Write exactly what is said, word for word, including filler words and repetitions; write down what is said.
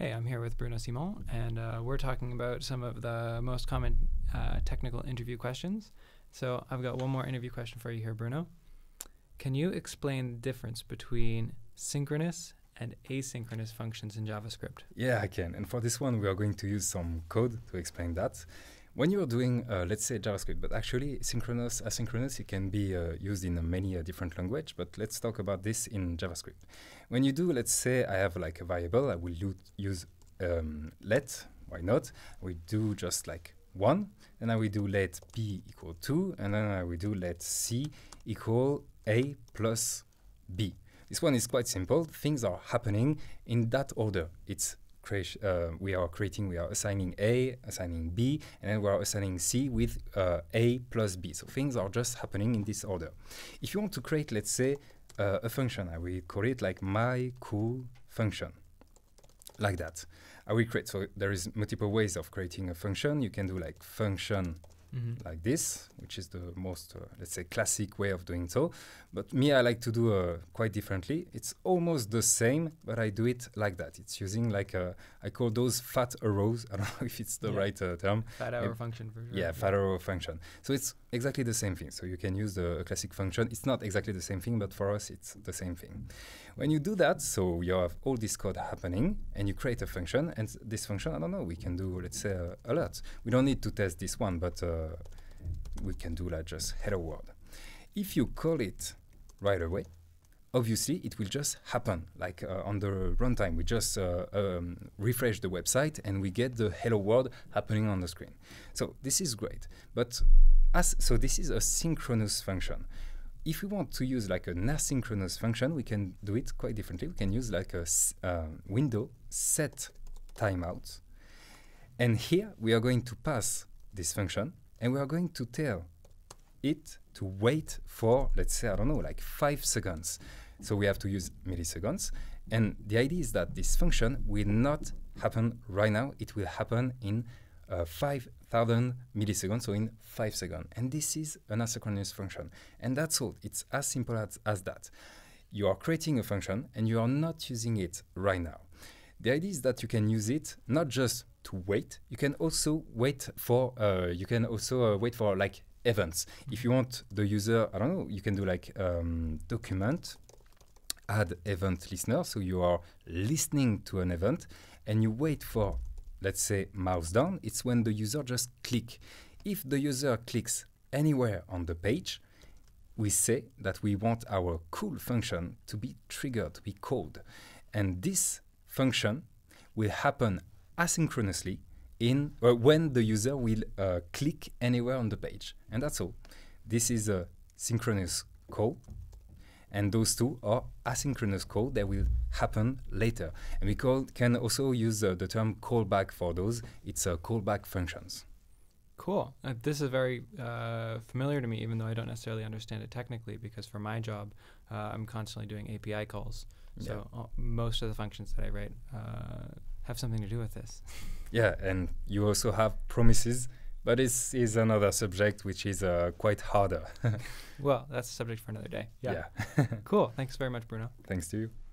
Hey, I'm here with Bruno Simon, and uh, we're talking about some of the most common uh, technical interview questions. So I've got one more interview question for you here, Bruno. Can you explain the difference between synchronous and asynchronous functions in JavaScript? Yeah, I can. And for this one, we are going to use some code to explain that. When you're doing, uh, let's say, JavaScript, but actually synchronous, asynchronous, it can be uh, used in uh, many uh, different languages, but let's talk about this in JavaScript. When you do, let's say I have like a variable, I will use um, let, why not? We do just like one, and I will do let p equal two, and then I will do let c equal a plus b. This one is quite simple. Things are happening in that order. It's Uh, we are creating, we are assigning A, assigning B, and then we are assigning C with uh, A plus B. So things are just happening in this order. If you want to create, let's say, uh, a function, I will call it like my cool function, like that. I will create, so there is multiple ways of creating a function. You can do like function mm-hmm. like this, which is the most, uh, let's say, classic way of doing so. But me, I like to do uh, quite differently. It's almost the same, but I do it like that. It's using like, a, I call those fat arrows. I don't know if it's the yeah. right uh, term. Fat arrow it, function. For sure. Yeah, fat yeah. arrow function. So it's exactly the same thing. So you can use the classic function. It's not exactly the same thing, but for us, it's the same thing. When you do that, so you have all this code happening, and you create a function. And this function, I don't know, we can do, let's say, uh, a lot. We don't need to test this one, but uh, we can do like just hello world. If you call it right away, obviously it will just happen. Like uh, on the runtime, we just uh, um, refresh the website and we get the hello world happening on the screen. So this is great. But as so this is a synchronous function. If we want to use like an asynchronous function, we can do it quite differently. We can use like a s uh, window set timeout. And here we are going to pass this function, and we are going to tell it to wait for, let's say, I don't know, like five seconds. So we have to use milliseconds. And the idea is that this function will not happen right now. It will happen in uh, five thousand milliseconds, so in five seconds. And this is an asynchronous function. And that's all. It's as simple as, as that. You are creating a function, and you are not using it right now. The idea is that you can use it not just to wait. You can also wait for. Uh, you can also uh, wait for like events. If you want the user, I don't know, you can do like um, document add event listener. So you are listening to an event, and you wait for, let's say, mouse down. It's when the user just click. If the user clicks anywhere on the page, we say that we want our cool function to be triggered, to be called, and this function will happen asynchronously in uh, when the user will uh, click anywhere on the page. And that's all. This is a synchronous call, and those two are asynchronous calls that will happen later. And we call, can also use uh, the term callback for those. It's uh, callback functions. Cool. Uh, this is very uh, familiar to me, even though I don't necessarily understand it technically, because for my job, uh, I'm constantly doing A P I calls. So yeah. uh, most of the functions that I write uh, have something to do with this. Yeah, and you also have promises, but this is another subject which is uh, quite harder. Well, that's a subject for another day. Yeah. yeah. Cool. Thanks very much, Bruno. Thanks to you.